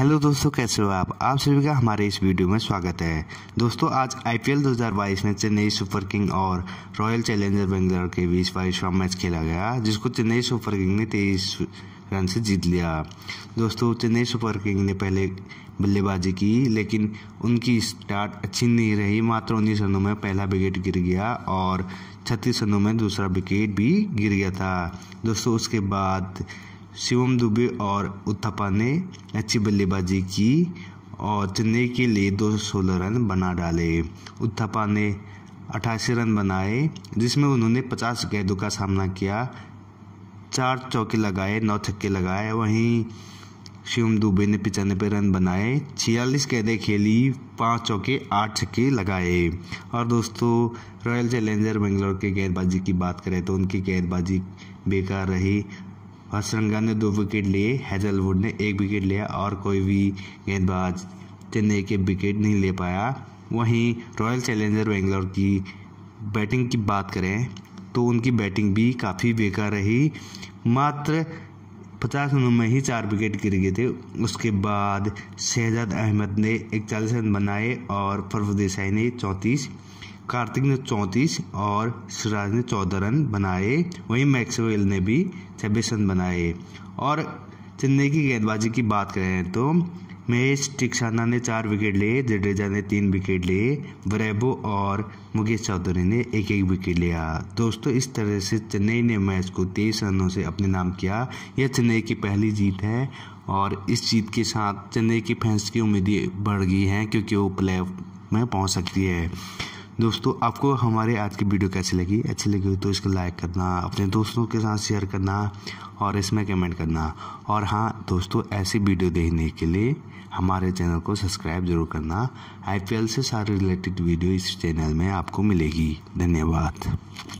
Hello दोस्तों, कैसे हो आप सभी का हमारे इस वीडियो में स्वागत है। दोस्तों, आज आईपीएल 2022 में चेन्नई सुपर किंग्स और रॉयल चैलेंजर बेंगलोर के बीच 22वां मैच खेला गया, जिसको चेन्नई सुपर किंग्स ने 23 रन से जीत लिया। दोस्तों, चेन्नई सुपर किंग्स ने पहले बल्लेबाजी की, लेकिन उनकी स्टार्ट अच्छी नहीं रही। मात्र 19 रनों में पहला विकेट गिर गया और 36 रनों में दूसरा विकेट भी गिर गया था। दोस्तों, उसके बाद शिवम दुबे और उत्थापा ने अच्छी बल्लेबाजी की और चेन्नई के लिए 216 रन बना डाले। उत्थापा ने 88 रन बनाए, जिसमें उन्होंने 50 गेंदों का सामना किया, 4 चौके लगाए, 9 छक्के लगाए। वहीं शिवम दुबे ने 95 रन बनाए, 46 गेंदें खेली, 5 चौके, 8 छक्के लगाए। और दोस्तों, रॉयल चैलेंजर बेंगलोर की गेंदबाजी की बात करें तो उनकी गेंदबाजी बेकार रही। श्रीलंका ने 2 विकेट लिए, हैजलवुड ने 1 विकेट लिया और कोई भी गेंदबाज चेन्नई के विकेट नहीं ले पाया। वहीं रॉयल चैलेंजर बेंगलोर की बैटिंग की बात करें तो उनकी बैटिंग भी काफ़ी बेकार रही। मात्र 50 रनों में ही 4 विकेट गिर गए थे। उसके बाद शहजाद अहमद ने 41 रन बनाए और फरव देसाई ने 34, कार्तिक ने 34 और सिराज ने 14 रन बनाए। वहीं मैक्सवेल ने भी 26 रन बनाए। और चेन्नई की गेंदबाजी की बात करें तो महेश तिक्षाना ने 4 विकेट लिए, जडेजा ने 3 विकेट लिए, वरेबो और मुकेश चौधरी ने 1-1 विकेट लिया। दोस्तों, इस तरह से चेन्नई ने मैच को 23 रनों से अपने नाम किया। यह चेन्नई की पहली जीत है और इस जीत के साथ चेन्नई के फैंस की उम्मीदें बढ़ गई हैं, क्योंकि वो प्ले ऑफ में पहुँच सकती है। दोस्तों, आपको हमारे आज की वीडियो कैसी लगी? अच्छी लगी हो तो इसको लाइक करना, अपने दोस्तों के साथ शेयर करना और इसमें कमेंट करना। और हाँ दोस्तों, ऐसी वीडियो देखने के लिए हमारे चैनल को सब्सक्राइब जरूर करना। आईपीएल से सारे रिलेटेड वीडियो इस चैनल में आपको मिलेगी। धन्यवाद।